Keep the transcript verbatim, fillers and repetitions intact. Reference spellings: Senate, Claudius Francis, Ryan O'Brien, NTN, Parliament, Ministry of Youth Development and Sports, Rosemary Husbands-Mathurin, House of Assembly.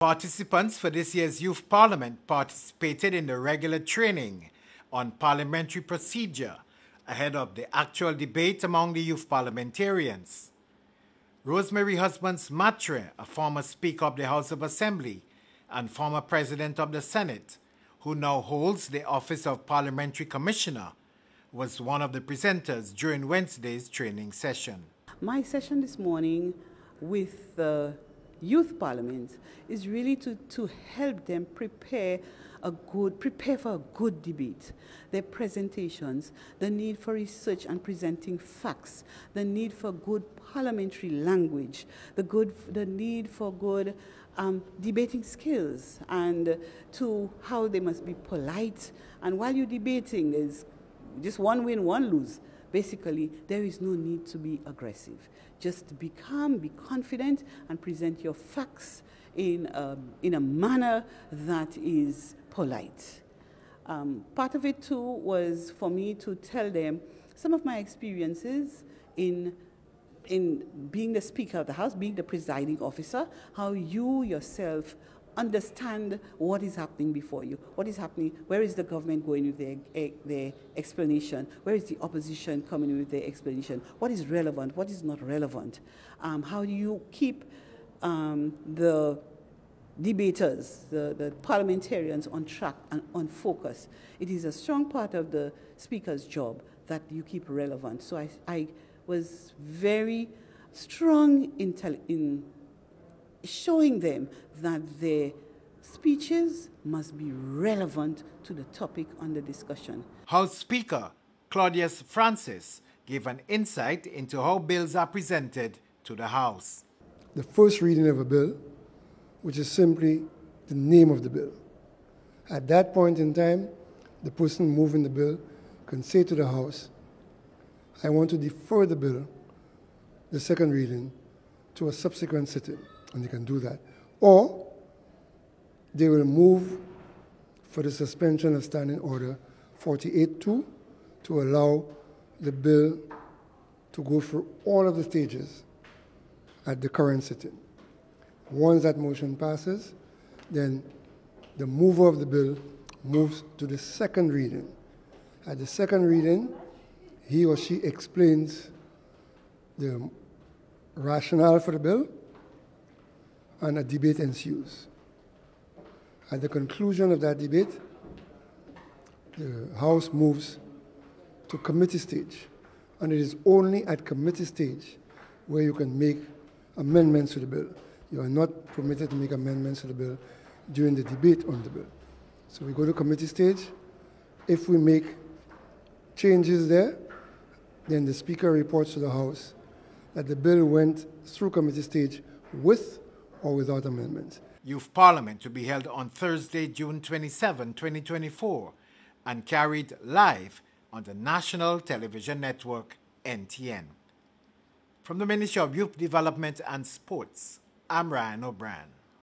Participants for this year's Youth Parliament participated in the regular training on parliamentary procedure ahead of the actual debate among the youth parliamentarians. Rosemary Husbands-Mathurin, a former Speaker of the House of Assembly and former President of the Senate, who now holds the office of Parliamentary Commissioner, was one of the presenters during Wednesday's training session. My session this morning with the uh... Youth Parliament is really to, to help them prepare a good, prepare for a good debate. Their presentations, the need for research and presenting facts, the need for good parliamentary language, the, good, the need for good um, debating skills, and to how they must be polite. And while you're debating, there's just one win, one lose. Basically, there is no need to be aggressive. Just be calm, be confident, and present your facts in a, in a manner that is polite. Um, part of it, too, was for me to tell them some of my experiences in, in being the Speaker of the House, being the presiding officer, how you yourself understand what is happening before you, what is happening, where is the government going with their, their explanation, where is the opposition coming with their explanation, what is relevant, what is not relevant, um, how do you keep um, the debaters, the, the parliamentarians on track and on focus. It is a strong part of the Speaker's job that you keep relevant. So I, I was very strong in, in showing them that their speeches must be relevant to the topic under discussion. House Speaker Claudius Francis gave an insight into how bills are presented to the House. The first reading of a bill, which is simply the name of the bill. At that point in time, the person moving the bill can say to the House, I want to defer the bill, the second reading, to a subsequent sitting. And they can do that. Or they will move for the suspension of Standing Order forty-eight two to allow the bill to go through all of the stages at the current sitting. Once that motion passes, then the mover of the bill moves to the second reading. At the second reading, he or she explains the rationale for the bill, and a debate ensues. At the conclusion of that debate, the House moves to committee stage, and it is only at committee stage where you can make amendments to the bill. You are not permitted to make amendments to the bill during the debate on the bill. So we go to committee stage. If we make changes there, then the Speaker reports to the House that the bill went through committee stage with or without amendments. Youth Parliament to be held on Thursday, June twenty-seventh, twenty twenty-four, and carried live on the national television network N T N. From the Ministry of Youth Development and Sports, I'm Ryan O'Brien.